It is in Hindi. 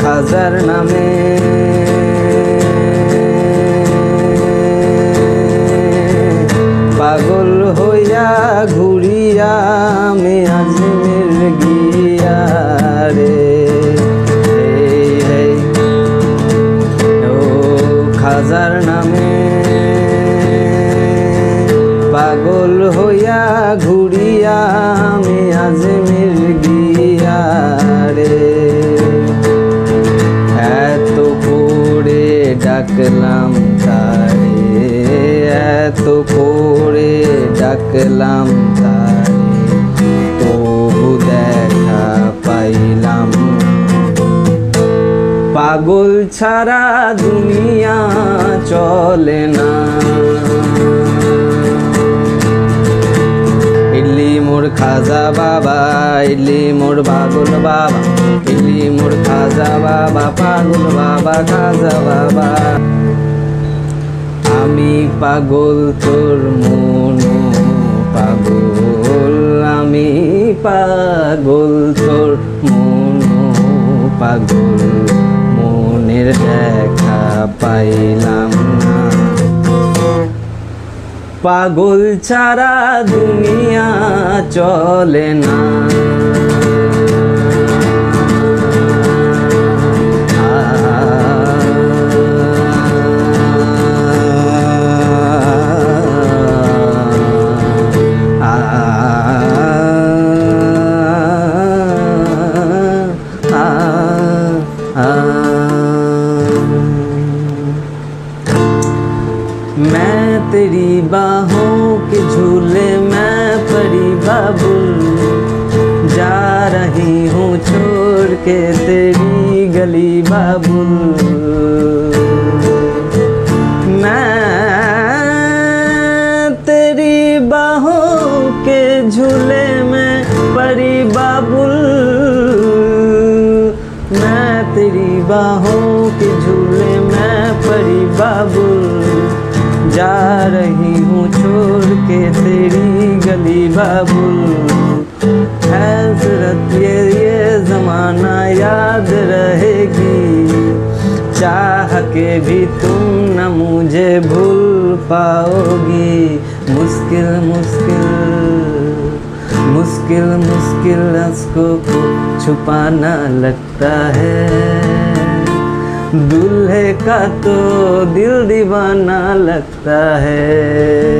खजर नामे पागल होया घुरिया में आज मिल गया रे हे ओ खजर नामे पागल होया घुरिया में आज मिल गया रे डाकलाम तारे एतो कोरे डाकलाम तारे तोबु देखा पाइलाम पागल छाड़ा दुनिया चले ना इल्ली मोर खाजा बाबा इल्ली मोर पागल बाबा इल्ली मोर खाजा बाबा पागल बाबा खाजा बाबा आमी पागल तोर मनो पागल आमी पागल तोर मनो पागल मनेर देखा पाइलाम ना पागल छाड़ा दुनिया चले ना मैं तेरी बाहों के झूले मैं परी बाबुल जा रही हूँ छोड़ के तेरी गली बाबुल मैं तेरी बाहों के झूले में परी बाबुल मैं तेरी बाहों के झूले मैं परी बाबुल जा रही हूँ छोड़ के तेरी गली बाबुल हजरत ये ज़माना याद रहेगी चाह के भी तुम न मुझे भूल पाओगी मुश्किल मुश्किल मुश्किल मुश्किल उसको छुपाना लगता है दूल्हे का तो दिल दीवाना लगता है।